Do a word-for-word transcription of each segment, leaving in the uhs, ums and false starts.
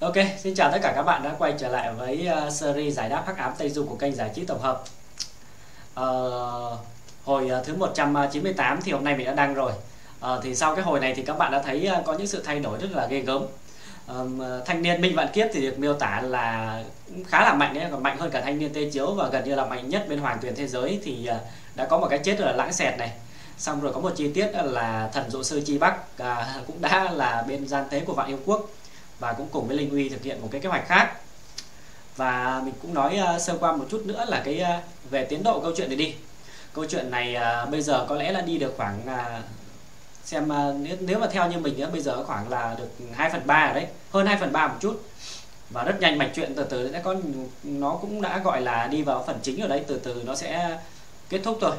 Ok, xin chào tất cả các bạn đã quay trở lại với uh, series giải đáp Hắc Ám Tây Du của kênh Giải trí Tổng hợp. uh, Hồi uh, thứ một trăm chín mươi tám thì hôm nay mình đã đăng rồi. uh, Thì sau cái hồi này thì các bạn đã thấy uh, có những sự thay đổi rất là ghê gớm. uh, Thanh niên Minh Vạn Kiếp thì được miêu tả là khá là mạnh đấy, còn mạnh hơn cả thanh niên Tê Chiếu và gần như là mạnh nhất bên Hoàng Tuyền Thế Giới. Thì uh, đã có một cái chết là lãng xẹt này. Xong rồi có một chi tiết là thần dụ sư Chi Bắc uh, cũng đã là bên gian tế của Vạn Yêu Quốc và cũng cùng với Linh Uy thực hiện một cái kế hoạch khác. Và mình cũng nói uh, sơ qua một chút nữa là cái uh, về tiến độ câu chuyện này đi. Câu chuyện này uh, bây giờ có lẽ là đi được khoảng uh, xem uh, nếu, nếu mà theo như mình uh, bây giờ khoảng là được hai phần ba rồi đấy, hơn hai phần ba một chút. Và rất nhanh mạch chuyện từ từ đã có, nó cũng đã gọi là đi vào phần chính rồi đấy, từ từ nó sẽ kết thúc thôi.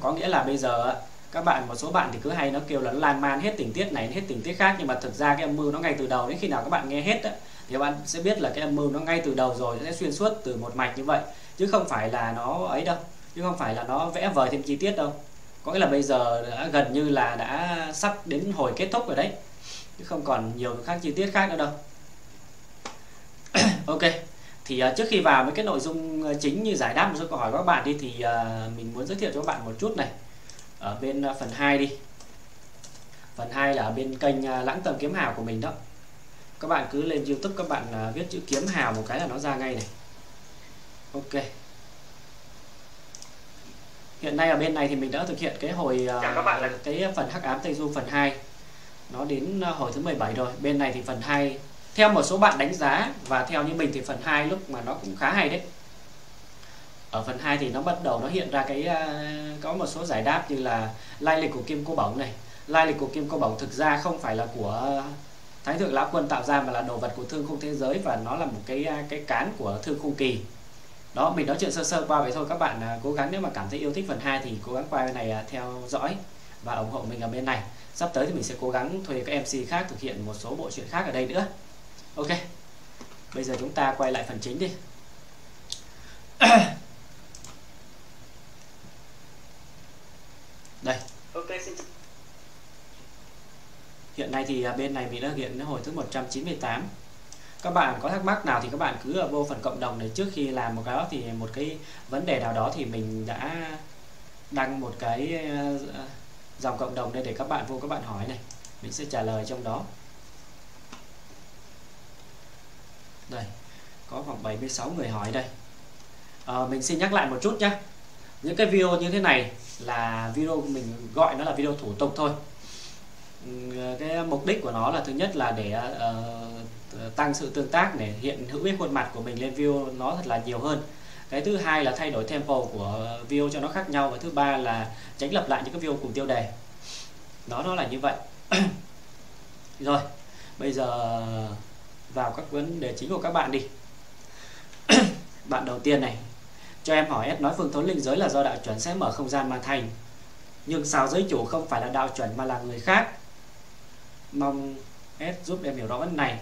Có nghĩa là bây giờ các bạn, một số bạn thì cứ hay nó kêu là lan man hết tình tiết này hết tình tiết khác, nhưng mà thực ra cái âm mưu nó ngay từ đầu, đến khi nào các bạn nghe hết ấy, thì các bạn sẽ biết là cái âm mưu nó ngay từ đầu rồi, nó sẽ xuyên suốt từ một mạch như vậy, chứ không phải là nó ấy đâu, chứ không phải là nó vẽ vời thêm chi tiết đâu. Có nghĩa là bây giờ đã gần như là đã sắp đến hồi kết thúc rồi đấy, chứ không còn nhiều khác chi tiết khác nữa đâu. Ok, thì uh, trước khi vào với cái nội dung chính như giải đáp một số câu hỏi của các bạn đi, thì uh, mình muốn giới thiệu cho các bạn một chút này. Ở bên uh, phần hai đi. Phần hai là ở bên kênh uh, Lãng Tầm Kiếm Hào của mình đó. Các bạn cứ lên YouTube các bạn uh, viết chữ Kiếm Hào một cái là nó ra ngay này. Ok. Hiện nay ở bên này thì mình đã thực hiện cái hồi uh, các bạn là... cái phần Hắc Ám Tây Du phần hai. Nó đến uh, hồi thứ mười bảy rồi. Bên này thì phần hai theo một số bạn đánh giá và theo như mình thì phần hai lúc mà nó cũng khá hay đấy. Ở phần hai thì nó bắt đầu nó hiện ra cái uh, có một số giải đáp như là lai lịch của Kim Cô Bổng này. Lai lịch của Kim Cô Bổng thực ra không phải là của Thái Thượng Lão Quân tạo ra mà là đồ vật của Thương Khung Thế Giới, và nó là một cái uh, cái cán của Thương Khung Kỳ. Đó, mình nói chuyện sơ sơ qua vậy thôi. Các bạn uh, cố gắng nếu mà cảm thấy yêu thích phần hai thì cố gắng qua bên này uh, theo dõi và ủng hộ mình ở bên này. Sắp tới thì mình sẽ cố gắng thuê các em xê khác thực hiện một số bộ truyện khác ở đây nữa. Ok, bây giờ chúng ta quay lại phần chính đi. Đây. Ok, xin. Hiện nay thì bên này mình đã hiện hồi thứ một trăm chín mươi tám. Các bạn có thắc mắc nào thì các bạn cứ vô phần cộng đồng này. Trước khi làm một cái đó thì một cái vấn đề nào đó thì mình đã đăng một cái dòng cộng đồng đây để các bạn vô các bạn hỏi này, mình sẽ trả lời trong đó. Đây, có khoảng bảy mươi sáu người hỏi đây. à, Mình xin nhắc lại một chút nhé. Những cái video như thế này là video, mình gọi nó là video thủ tục thôi. Cái mục đích của nó là thứ nhất là để uh, tăng sự tương tác, để hiện hữu cái khuôn mặt của mình lên view nó thật là nhiều hơn. Cái thứ hai là thay đổi tempo của view cho nó khác nhau. Và thứ ba là tránh lặp lại những cái view cùng tiêu đề. Nó nó là như vậy. Rồi, bây giờ vào các vấn đề chính của các bạn đi. Bạn đầu tiên này cho em hỏi, S nói phương thốn linh giới là do đạo chuẩn sẽ mở không gian mà thành, nhưng sao giới chủ không phải là đạo chuẩn mà là người khác? Mong S giúp em hiểu rõ vấn này.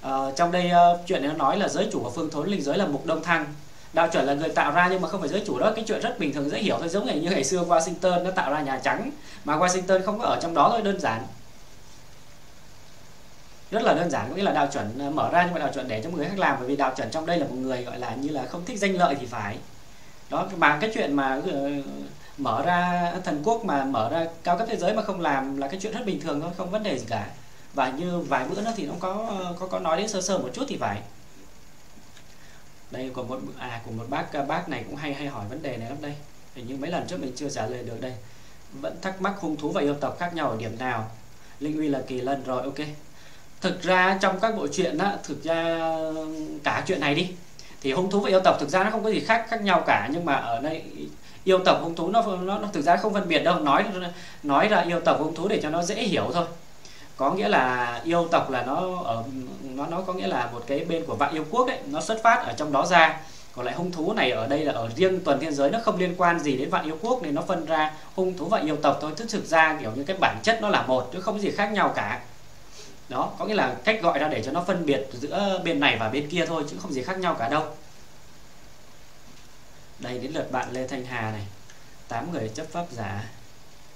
à, Trong đây uh, chuyện nó nói là giới chủ của phương thốn linh giới là Mục Đông Thăng, đạo chuẩn là người tạo ra nhưng mà không phải giới chủ đó. Cái chuyện rất bình thường dễ hiểu thôi, giống như ngày xưa Washington nó tạo ra Nhà Trắng mà Washington không có ở trong đó thôi, đơn giản, rất là đơn giản. Có nghĩa là đạo chuẩn mở ra nhưng mà đạo chuẩn để cho người khác làm, bởi vì đạo chuẩn trong đây là một người gọi là như là không thích danh lợi thì phải. Đó, mà cái chuyện mà mở ra thần quốc mà mở ra cao cấp thế giới mà không làm là cái chuyện rất bình thường thôi, không vấn đề gì cả. Và như vài bữa nữa thì nó có có có nói đến sơ sơ một chút thì phải. Đây còn một à của một bác bác này cũng hay hay hỏi vấn đề này lắm đây. Hình như mấy lần trước mình chưa trả lời được đây. Vẫn thắc mắc hung thú và yêu tộc khác nhau ở điểm nào? Linh Uy là Kỳ Lân rồi, ok. Thực ra trong các bộ truyện á, thực ra cả chuyện này đi thì hung thú và yêu tộc thực ra nó không có gì khác khác nhau cả, nhưng mà ở đây yêu tộc hung thú nó nó, nó thực ra không phân biệt đâu, nói nói là yêu tộc hung thú để cho nó dễ hiểu thôi. Có nghĩa là yêu tộc là nó ở nó nó có nghĩa là một cái bên của Vạn Yêu Quốc đấy, nó xuất phát ở trong đó ra. Còn lại hung thú này ở đây là ở riêng tuần thiên giới, nó không liên quan gì đến Vạn Yêu Quốc nên nó phân ra hung thú và yêu tộc thôi. Chứ thực ra kiểu như cái bản chất nó là một chứ không có gì khác nhau cả. Đó, có nghĩa là cách gọi ra để cho nó phân biệt giữa bên này và bên kia thôi, chứ không gì khác nhau cả đâu. Đây, đến lượt bạn Lê Thanh Hà này. Tám người chấp pháp giả.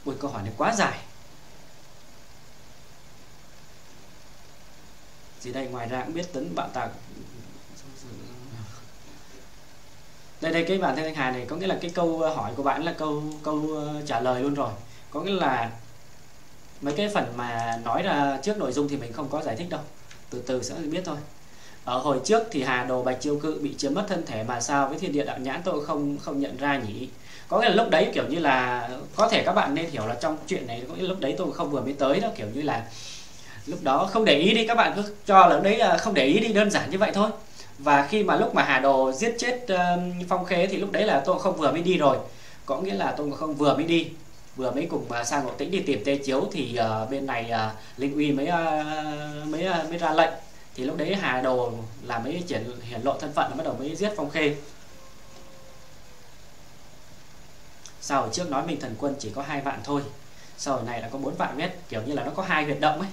Ui, câu hỏi này quá dài. Gì đây, ngoài ra cũng biết tính bạo tạc. Đây đây cái bản Thiên Thanh Hà này có nghĩa là cái câu hỏi của bạn là câu câu trả lời luôn rồi. Có nghĩa là mấy cái phần mà nói ra trước nội dung thì mình không có giải thích đâu, từ từ sẽ biết thôi. Ở hồi trước thì Hà Đồ Bạch Chiêu Cự bị chiếm mất thân thể mà sao với Thiên Địa Đạo Nhãn tôi không không nhận ra nhỉ? Có nghĩa là lúc đấy kiểu như là có thể các bạn nên hiểu là trong chuyện này có nghĩa là lúc đấy tôi không vừa mới tới đó, kiểu như là lúc đó không để ý đi, các bạn cứ cho là lúc đấy là không để ý đi, đơn giản như vậy thôi. Và khi mà lúc mà Hà Đồ giết chết uh, Phong Khê thì lúc đấy là tôi không vừa mới đi rồi, có nghĩa là tôi không vừa mới đi, vừa mới cùng uh, sang Ngộ Tĩnh đi tìm Tê Chiếu thì uh, bên này uh, Linh Uy mới uh, mới uh, mới ra lệnh. Thì lúc đấy Hà Đồ là mới triển hiển lộ thân phận, bắt đầu mới giết Phong Khê. Sao hồi trước nói mình thần quân chỉ có hai vạn thôi, sau này là có bốn vạn mét, kiểu như là nó có hai huyệt động ấy,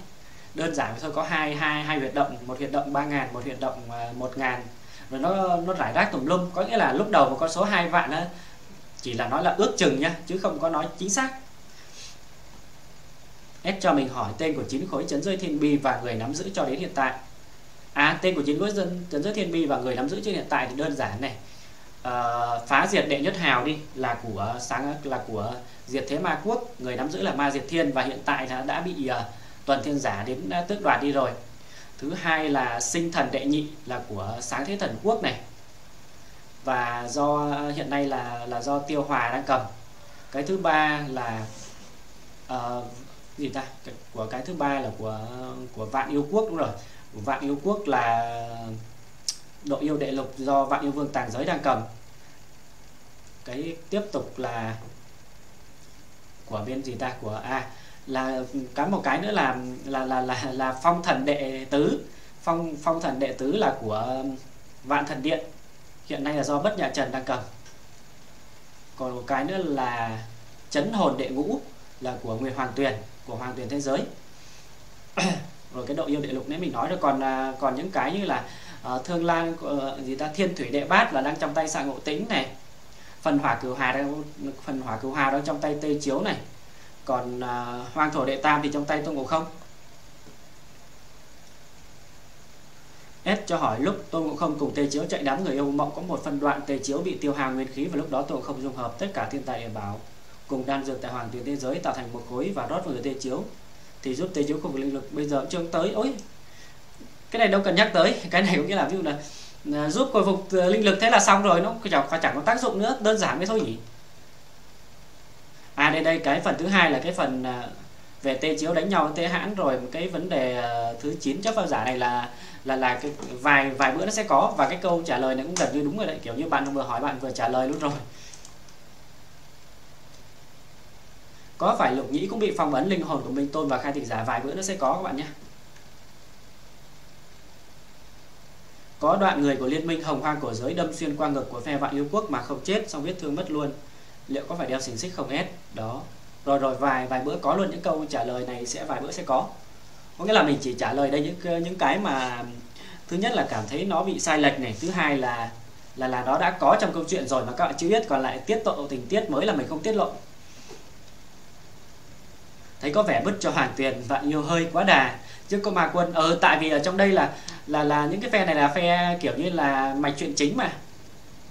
đơn giản thôi, có hai hai hai huyệt động, một huyệt động ba ngàn, một huyệt động một ngàn, rồi nó nó rải rác tùm lum. Có nghĩa là lúc đầu một con số hai vạn á, chỉ là nói là ước chừng nha, chứ không có nói chính xác. Ép cho mình hỏi tên của chín khối trấn rơi thiên bi và người nắm giữ cho đến hiện tại. À, tên của chín khối trấn rơi thiên bi và người nắm giữ cho hiện tại thì đơn giản này. Uh, phá diệt đệ nhất hào đi là của sáng là của Diệt Thế Ma Quốc, người nắm giữ là Ma Diệt Thiên và hiện tại là đã bị uh, Tuần Thiên Giả đến uh, tước đoạt đi rồi. Thứ hai là Sinh Thần Đệ Nhị là của Sáng Thế Thần Quốc này, và do uh, hiện nay là là do Tiêu Hòa đang cầm. Cái thứ ba là uh, gì ta cái, của cái thứ ba là của của Vạn Yêu Quốc, đúng rồi, của Vạn Yêu Quốc là Độ Yêu Đệ Lục do Vạn Yêu Vương Tàng Giới đang cầm. Cái tiếp tục là của bên gì ta của a à, là cái một cái nữa là là là là, là Phong Thần Đệ Tứ, phong phong thần đệ tứ là của Vạn Thần Điện, hiện nay là do Bất Nhã Trần đang cầm. Còn một cái nữa là Chấn Hồn Đệ Ngũ là của Nguyệt Hoàng Tuyền, của Hoàng Tuyền Thế Giới. Rồi cái Độ Yêu Đệ Lục nãy mình nói rồi. Còn còn những cái như là Uh, Thương Lan uh, gì ta Thiên Thủy Đệ Bát là đang trong tay Sạ Ngộ Tĩnh này, Phần Hỏa Cửu Hà đang phần hỏa cửu hà đang trong tay Tê Chiếu này, còn uh, Hoang Thổ Đệ Tam thì trong tay Tôn Ngộ Không. Ép cho hỏi lúc Tôn Ngộ Không cùng Tê Chiếu chạy đám người yêu mộng có một phân đoạn Tê Chiếu bị tiêu hao nguyên khí và lúc đó Tôn Ngộ Không dung hợp tất cả thiên tài địa bảo cùng đan dược tại Hoàng Tuyền Thế Giới tạo thành một khối và rót vào người Tê Chiếu thì giúp Tê Chiếu khôi phục linh lực. Bây giờ chương tới ối cái này đâu cần nhắc tới, cái này cũng nghĩa là ví dụ là, là giúp khôi phục linh lực, thế là xong rồi, nó chẳng, chẳng có tác dụng nữa, đơn giản thế thôi nhỉ. À đây đây cái phần thứ hai là cái phần về Tê Chiếu đánh nhau Tê Hãn, rồi cái vấn đề thứ chín chấp vào giả này là là là cái vài vài bữa nó sẽ có, và cái câu trả lời này cũng gần như đúng rồi đấy, kiểu như bạn vừa hỏi bạn vừa trả lời luôn rồi. Có phải Lục Nhĩ cũng bị phong ấn linh hồn của Minh Tôn và Khai Tịch Giả, vài bữa nó sẽ có các bạn nhé. Có đoạn người của Liên minh Hồng Hoang Cổ Giới đâm xuyên qua ngực của phe Vạn Yêu Quốc mà không chết, xong vết thương mất luôn. Liệu có phải đeo xình xích không S? Đó. Rồi rồi vài vài bữa có luôn, những câu trả lời này sẽ vài bữa sẽ có. Có nghĩa là mình chỉ trả lời đây những những cái mà thứ nhất là cảm thấy nó bị sai lệch này, thứ hai là là là nó đã có trong câu chuyện rồi mà các bạn chưa biết, còn lại tiết lộ tình tiết mới là mình không tiết lộ. Thấy có vẻ bứt cho Hoàng Tuyền Vạn Yêu hơi quá đà. Chứ có Ma Quân ờ tại vì ở trong đây là là là những cái phe này là phe kiểu như là mạch chuyện chính mà.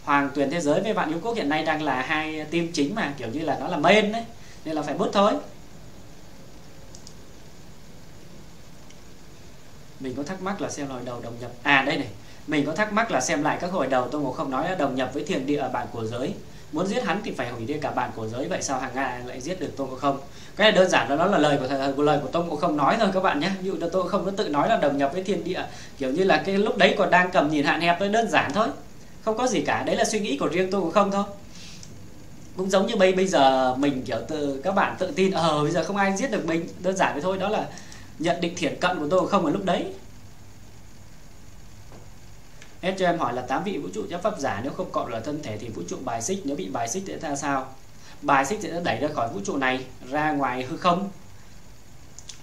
Hoàng Tuyền Thế Giới với Vạn Yêu Quốc hiện nay đang là hai team chính mà, kiểu như là nó là main đấy, nên là phải bứt thôi. Mình có thắc mắc là xem hồi đầu đồng nhập. À đây này, mình có thắc mắc là xem lại các hồi đầu Tôn Ngộ Không nói là đồng nhập với Thiền Địa ở Bàn Cổ Giới, muốn giết hắn thì phải hủy đi cả Bàn Cổ Giới, vậy sao hàng ngày lại giết được Tôn Ngộ Không? Cái này đơn giản là nó là lời của thầy, lời của Tôn Ngộ Không nói thôi các bạn nhé. Ví dụ là Tôn Ngộ Không nó tự nói là đồng nhập với Thiên Địa, kiểu như là cái lúc đấy còn đang cầm nhìn hạn hẹp, nó đơn giản thôi, không có gì cả. Đấy là suy nghĩ của riêng Tôn Ngộ Không thôi. Cũng giống như bây bây giờ mình kiểu tự các bạn tự tin ờ bây giờ không ai giết được mình, đơn giản vậy thôi. Đó là nhận định thiển cận của Tôn Ngộ Không ở lúc đấy. Hết cho em hỏi là tám vị vũ trụ chấp pháp giả nếu không cộng là thân thể thì vũ trụ bài xích, nếu bị bài xích thì ra sao? Bài xích sẽ đẩy ra khỏi vũ trụ này, ra ngoài hư không,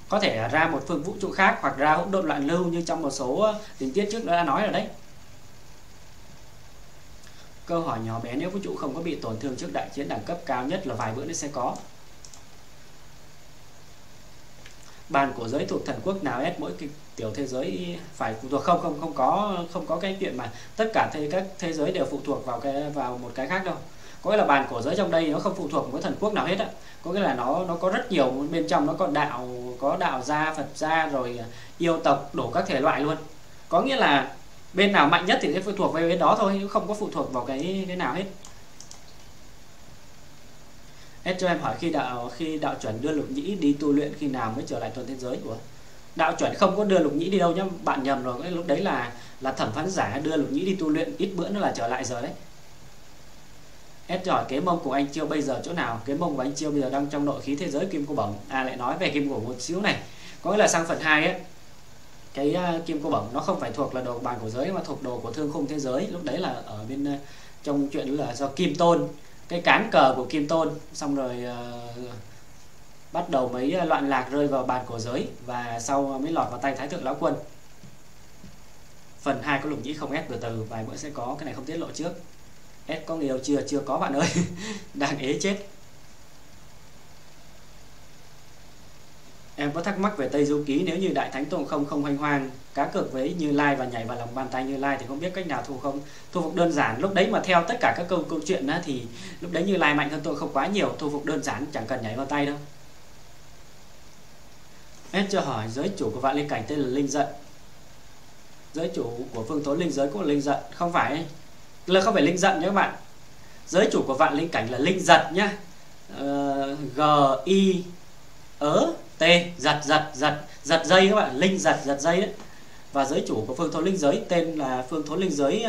có thể ra một phương vũ trụ khác hoặc ra hỗn độn loạn lưu như trong một số tình tiết trước đã nói rồi đấy. Câu hỏi nhỏ bé nếu vũ trụ không có bị tổn thương trước đại chiến đẳng cấp cao nhất là vài bữa nữa sẽ có. Bàn Cổ Giới thuộc thần quốc nào hết, mỗi cái tiểu thế giới phải phụ thuộc, không không không có không có cái chuyện mà tất cả thế, các thế giới đều phụ thuộc vào cái vào một cái khác đâu. Có nghĩa là Bàn Cổ Giới trong đây nó không phụ thuộc một cái thần quốc nào hết á. Có nghĩa là nó nó có rất nhiều, bên trong nó còn đạo, có đạo gia, Phật gia, rồi yêu tộc, đủ các thể loại luôn. Có nghĩa là bên nào mạnh nhất thì sẽ phụ thuộc về bên đó thôi, chứ không có phụ thuộc vào cái cái nào hết. Ed cho em hỏi khi đạo khi đạo chuẩn đưa Lục Nhĩ đi tu luyện khi nào mới trở lại tuần thế giới của đạo chuẩn? Không có đưa Lục Nhĩ đi đâu nhá, bạn nhầm rồi. Cái lúc đấy là là thẩm phán giả đưa Lục Nhĩ đi tu luyện, ít bữa nữa là trở lại rồi đấy. Ed hỏi cái mông của anh Chiêu bây giờ chỗ nào? Cái mông của anh Chiêu bây giờ đang trong nội khí thế giới Kim Cô Bổng. À, lại nói về Kim Cô Bổng một xíu này, có nghĩa là sang phần hai ấy, cái uh, Kim Cô Bổng nó không phải thuộc là đồ Bàn Cổ Giới mà thuộc đồ của Thương Khung thế giới. Lúc đấy là ở bên uh, trong chuyện là do Kim Tôn, cái cán cờ của Kim Tôn, xong rồi uh, bắt đầu mấy loạn lạc rơi vào Bàn Cổ Giới và sau mới lọt vào tay Thái Thượng Lão Quân. Phần hai có Lục Nhĩ không? Ép từ từ, vài bữa sẽ có, cái này không tiết lộ trước. Ép có người yêu chưa? Chưa có bạn ơi. Đang ế chết. Em có thắc mắc về Tây Du Ký, nếu như Đại Thánh Tôn Không không hoành hoang cá cược với Như Lai và nhảy vào lòng bàn tay Như Lai thì không biết cách nào thu không? Thu phục đơn giản. Lúc đấy mà theo tất cả các câu câu chuyện á, thì lúc đấy Như Lai mạnh hơn tôi không quá nhiều, thu phục đơn giản, chẳng cần nhảy vào tay đâu. Ed cho hỏi giới chủ của Vạn Linh Cảnh tên là Linh Giận, giới chủ của Phương Thốn Linh Giới cũng là Linh Giận. Không phải, là không phải Linh Giận nhé các bạn, giới chủ của Vạn Linh Cảnh là Linh Giật nhá. uh, G I ớ T, giật giật giật giật dây các bạn, Linh Giật giật dây đấy. Và giới chủ của Phương Thốn Linh Giới tên là Phương Thốn Linh Giới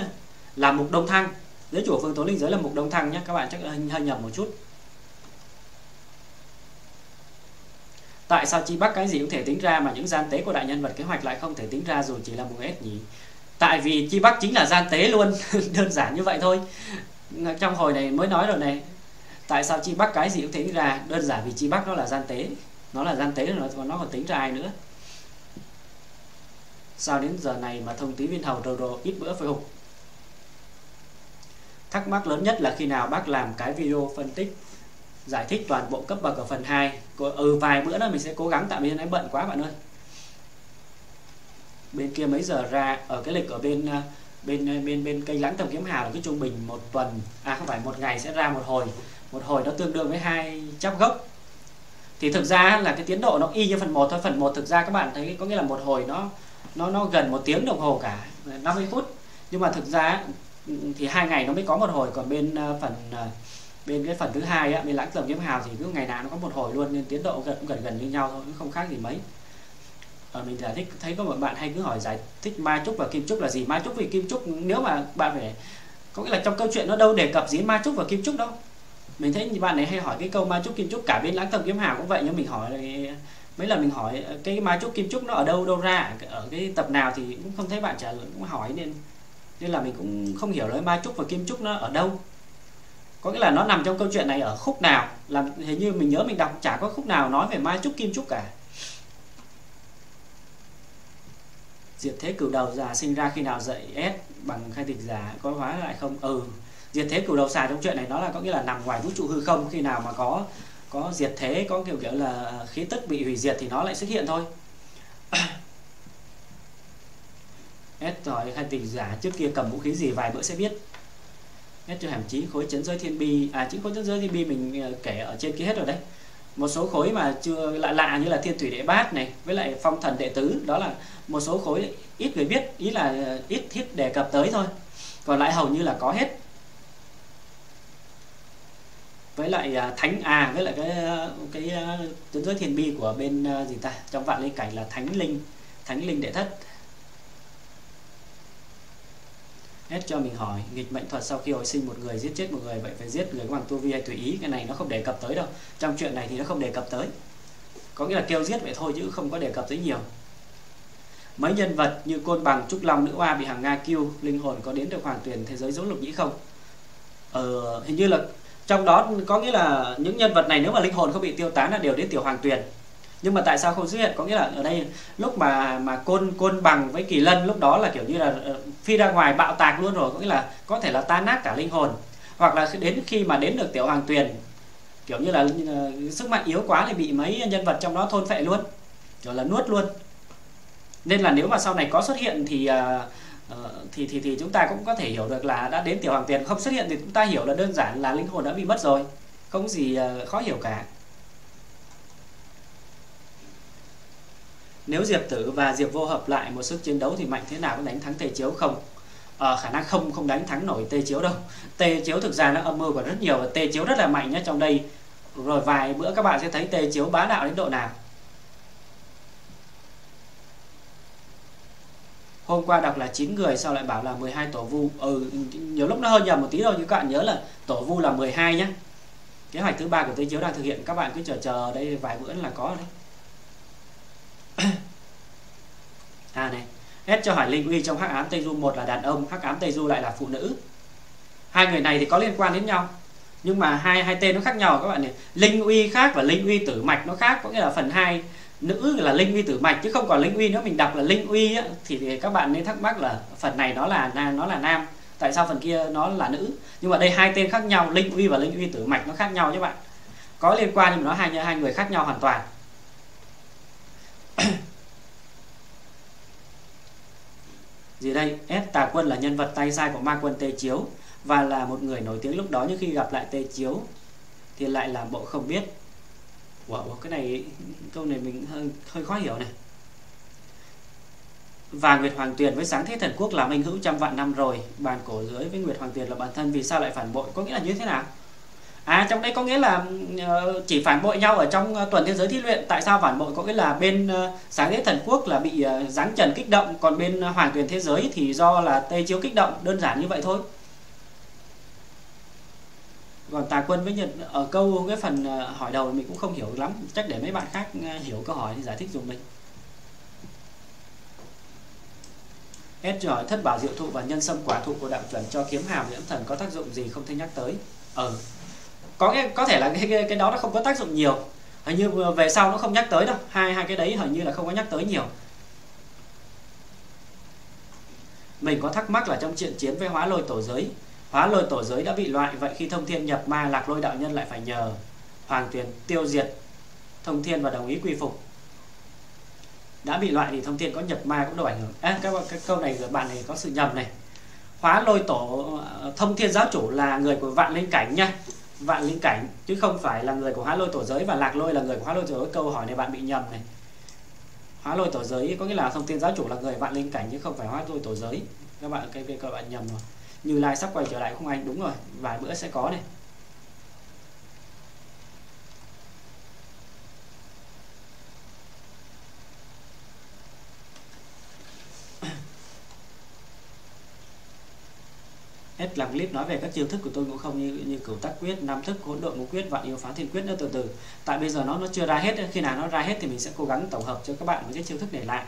là Mục Đông Thăng, giới chủ của Phương Thốn Linh Giới là Mục Đông Thăng nhé các bạn, chắc là hơi nhầm một chút. Tại sao Chi Bắc cái gì cũng thể tính ra mà những gian tế của đại nhân vật kế hoạch lại không thể tính ra dù chỉ là một S nhỉ? Tại vì Chi Bắc chính là gian tế luôn. Đơn giản như vậy thôi. Trong hồi này mới nói rồi này, tại sao Chi Bắc cái gì cũng thể tính ra? Đơn giản vì Chi Bắc nó là gian tế, nó là gian tế rồi, nó còn tính ra ai nữa. Sao đến giờ này mà Thông Tí Viên Hầu rồ rồ ít bữa phải hụt? Thắc mắc lớn nhất là khi nào bác làm cái video phân tích giải thích toàn bộ cấp bậc ở phần hai? Ừ, vài bữa nữa mình sẽ cố gắng, tạm biệt, em bận quá bạn ơi. Bên kia mấy giờ ra? Ở cái lịch ở bên bên bên bên kênh Lãng Tầm Kiếm Hào là cái trung bình một tuần, à không phải, một ngày sẽ ra một hồi, một hồi nó tương đương với hai chắp gốc. Thì thực ra là cái tiến độ nó y như phần một thôi. Phần một thực ra các bạn thấy có nghĩa là một hồi nó nó nó gần một tiếng đồng hồ cả, năm mươi phút. Nhưng mà thực ra thì hai ngày nó mới có một hồi, còn bên phần bên cái phần thứ hai á, bên Lãng Tầm Kiếm Hào thì cứ ngày nào nó có một hồi luôn, nên tiến độ gần gần gần như nhau thôi, không khác gì mấy. Ở mình giải thích, thấy có một bạn hay cứ hỏi giải thích ma trúc và kim trúc là gì. Ma trúc vì kim trúc, nếu mà bạn phải, có nghĩa là trong câu chuyện nó đâu đề cập gì ma trúc và kim trúc đâu. Mình thấy bạn này hay hỏi cái câu ma trúc kim trúc, cả bên Lãng Tầm Kiếm Hào cũng vậy. Nhưng mình hỏi mấy lần, mình hỏi cái ma trúc kim trúc nó ở đâu đâu ra, ở cái tập nào thì cũng không thấy bạn trả lời, cũng hỏi nên nên là mình cũng không hiểu nói ma trúc và kim trúc nó ở đâu, có nghĩa là nó nằm trong câu chuyện này ở khúc nào. Là hình như mình nhớ mình đọc chả có khúc nào nói về ma trúc kim trúc cả. Diệt thế cửu đầu già sinh ra khi nào dậy S bằng khai tịch giả có hóa lại không? Ừ, diệt thế cửu đầu xà trong chuyện này nó là có nghĩa là nằm ngoài vũ trụ hư không, khi nào mà có có diệt thế, có kiểu kiểu là khí tức bị hủy diệt thì nó lại xuất hiện thôi. S hỏi khai tịch giả trước kia cầm vũ khí gì, vài bữa sẽ biết. S cho hàm chí khối chấn giới thiên bi, à chính khối chấn giới thiên bi mình kể ở trên kia hết rồi đấy. Một số khối mà chưa lạ lạ như là thiên thủy đệ bát này với lại phong thần đệ tứ, đó là một số khối ít người biết, ý là ít thiết đề cập tới thôi, còn lại hầu như là có hết. Với lại thánh, à với lại cái cái tuyến giới thiền bi của bên gì ta, trong Vạn Linh Cảnh là thánh linh thánh linh đệ thất. Hết cho mình hỏi nghịch mệnh thuật sau khi hồi sinh một người giết chết một người, vậy phải giết người bằng tu vi hay tùy ý? Cái này nó không đề cập tới đâu, trong chuyện này thì nó không đề cập tới, có nghĩa là kêu giết vậy thôi chứ không có đề cập tới nhiều. Mấy nhân vật như Côn Bằng, Trúc Long, Nữ Oa bị hàng Nga kêu, linh hồn có đến được Hoàng Tuyền thế giới giống Lục Nhĩ không? Ờ, hình như là trong đó có nghĩa là những nhân vật này nếu mà linh hồn không bị tiêu tán là đều đến tiểu Hoàng Tuyền. Nhưng mà tại sao không xuất hiện? Có nghĩa là ở đây lúc mà mà côn côn bằng với Kỳ Lân lúc đó là kiểu như là phi ra ngoài bạo tạc luôn rồi, có nghĩa là có thể là tan nát cả linh hồn, hoặc là đến khi mà đến được tiểu Hoàng Tuyền kiểu như là, như là sức mạnh yếu quá thì bị mấy nhân vật trong đó thôn phệ luôn. rồi là nuốt luôn. Nên là nếu mà sau này có xuất hiện thì uh, thì, thì thì chúng ta cũng có thể hiểu được là đã đến Tiểu Hoàng Tuyền. Không xuất hiện thì chúng ta hiểu là đơn giản là linh hồn đã bị mất rồi, không gì uh, khó hiểu cả. Nếu Diệp Tử và Diệp Vô hợp lại một sức chiến đấu thì mạnh thế nào có đánh thắng Tê Chiếu không? À, khả năng không không đánh thắng nổi Tê Chiếu đâu. Tê Chiếu thực ra nó âm mưu còn rất nhiều, và Tê Chiếu rất là mạnh nhá. Trong đây rồi vài bữa các bạn sẽ thấy Tê Chiếu bá đạo đến độ nào. Hôm qua đọc là chín người, sau lại bảo là mười hai tổ vu. Ừ, nhiều lúc nó hơi nhầm một tí thôi, nhưng các bạn nhớ là tổ vu là mười hai nhé. Kế hoạch thứ ba của Tê Chiếu đang thực hiện, các bạn cứ chờ chờ đây vài bữa là có đấy. À này, hết cho hỏi Linh Uy trong Hắc Ám Tây Du một là đàn ông, Hắc Ám Tây Du lại là phụ nữ. Hai người này thì có liên quan đến nhau, nhưng mà hai hai tên nó khác nhau các bạn này. Linh Uy khác và Linh Uy Tử Mạch nó khác, có nghĩa là phần hai nữ là Linh Uy Tử Mạch chứ không còn Linh Uy nữa. Mình đọc là Linh Uy á, thì, thì các bạn nên thắc mắc là phần này nó là nó là nam, tại sao phần kia nó là nữ. Nhưng mà đây hai tên khác nhau, Linh Uy và Linh Uy Tử Mạch nó khác nhau các bạn. Có liên quan nhưng mà nó hai hai người khác nhau hoàn toàn. Gì đây? S. Tà Quân là nhân vật tay sai của Ma Quân Tê Chiếu và là một người nổi tiếng lúc đó, nhưng khi gặp lại Tê Chiếu thì lại làm bộ không biết. Wow, cái này câu này mình hơi, hơi khó hiểu này. Và Nguyệt Hoàng Tuyền với Sáng Thế Thần Quốc là minh hữu trăm vạn năm rồi. Bàn Cổ Giới với Nguyệt Hoàng Tuyền là bản thân, vì sao lại phản bội? Có nghĩa là như thế nào? À, trong đây có nghĩa là chỉ phản bội nhau ở trong tuần thế giới thí luyện. Tại sao phản bội? Có nghĩa là bên Sáng Thế Thần Quốc là bị giáng trần kích động, còn bên Hoàng Tuyền Thế Giới thì do là Tê Chiếu kích động, đơn giản như vậy thôi. Còn Tà Quân với Nhật ở câu cái phần hỏi đầu mình cũng không hiểu lắm, chắc để mấy bạn khác hiểu câu hỏi thì giải thích dùm mình. S hỏi Thất Bảo Diệu Thụ và Nhân Sâm Quả Thụ của Đạo Chuẩn cho Kiếm Hàm Liễm Thần có tác dụng gì không thấy nhắc tới. Ờ, có cái có thể là cái, cái cái đó nó không có tác dụng nhiều, hình như về sau nó không nhắc tới đâu. Hai hai cái đấy hình như là không có nhắc tới nhiều. Mình có thắc mắc là trong trận chiến với Hóa Lôi Tổ Giới, Hóa Lôi Tổ Giới đã bị loại, vậy khi Thông Thiên nhập ma, Lạc Lôi đạo nhân lại phải nhờ Hoàng Tuyền tiêu diệt Thông Thiên và đồng ý quy phục. Đã bị loại thì Thông Thiên có nhập ma cũng đâu ảnh hưởng. À, các cái câu này rồi bạn này có sự nhầm này. Hóa Lôi Tổ Thông Thiên giáo chủ là người của Vạn Linh Cảnh nha, Vạn Linh Cảnh chứ không phải là người của Hóa Lôi Tổ Giới, và Lạc Lôi là người của Hóa Lôi Tổ Giới. Câu hỏi này bạn bị nhầm này. Hóa Lôi Tổ Giới có nghĩa là Thông Thiên giáo chủ là người Vạn Linh Cảnh chứ không phải Hóa Lôi Tổ Giới. Các bạn cái việc các bạn nhầm rồi. Như Lai sắp quay trở lại không anh? Đúng rồi, vài bữa sẽ có này. Hết làm clip nói về các chiêu thức của Tôn Ngộ Không như như cửu tác quyết, nam thức, hỗn độn ngũ quyết, vạn yêu phá thiên quyết nữa, từ từ. Tại bây giờ nó nó chưa ra hết, khi nào nó ra hết thì mình sẽ cố gắng tổng hợp cho các bạn một cái chiêu thức để lại.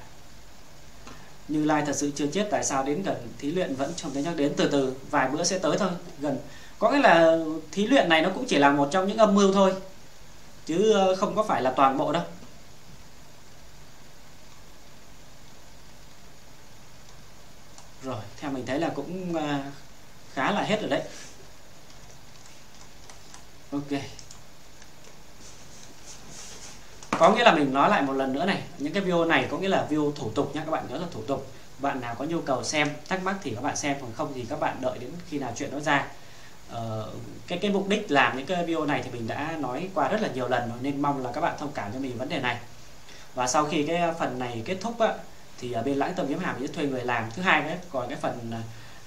Như Lai thật sự chưa chết, tại sao đến gần thí luyện vẫn không thấy nhắc đến, từ từ vài bữa sẽ tới thôi. Gần có nghĩa là thí luyện này nó cũng chỉ là một trong những âm mưu thôi chứ không có phải là toàn bộ đâu. Rồi theo mình thấy là cũng khá là hết rồi đấy. Ok, có nghĩa là mình nói lại một lần nữa này, những cái video này có nghĩa là video thủ tục nhé, các bạn nhớ là thủ tục. Bạn nào có nhu cầu xem, thắc mắc thì các bạn xem, còn không thì các bạn đợi đến khi nào chuyện nó ra. Ờ, cái cái mục đích làm những cái video này thì mình đã nói qua rất là nhiều lần rồi, nên mong là các bạn thông cảm cho mình vấn đề này. Và sau khi cái phần này kết thúc á, thì bên Lãng Tầm Kiếm Hàm sẽ thuê người làm thứ hai đấy. Còn cái phần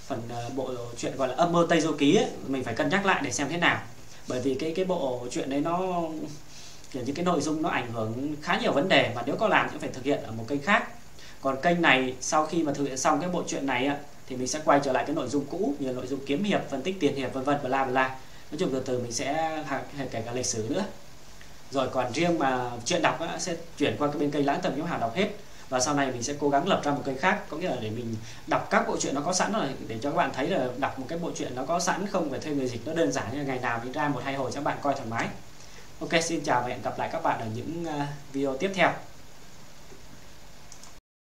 phần bộ chuyện gọi là âm mưu Tây Du Ký ấy, mình phải cân nhắc lại để xem thế nào, bởi vì cái cái bộ chuyện đấy nó những cái nội dung nó ảnh hưởng khá nhiều vấn đề, và nếu có làm thì phải thực hiện ở một kênh khác. Còn kênh này sau khi mà thực hiện xong cái bộ chuyện này á, thì mình sẽ quay trở lại cái nội dung cũ như nội dung kiếm hiệp, phân tích tiền hiệp, vân vân bla bla. Nói chung từ từ mình sẽ kể cả lịch sử nữa. Rồi còn riêng mà chuyện đọc á, sẽ chuyển qua cái bên kênh Lãng Tầm Kiếm Hào đọc hết, và sau này mình sẽ cố gắng lập ra một kênh khác, có nghĩa là để mình đọc các bộ truyện nó có sẵn rồi, để cho các bạn thấy là đọc một cái bộ truyện nó có sẵn, không phải thuê người dịch, nó đơn giản như ngày nào mình ra một hai hồi cho các bạn coi thoải mái. Ok, xin chào và hẹn gặp lại các bạn ở những video tiếp theo.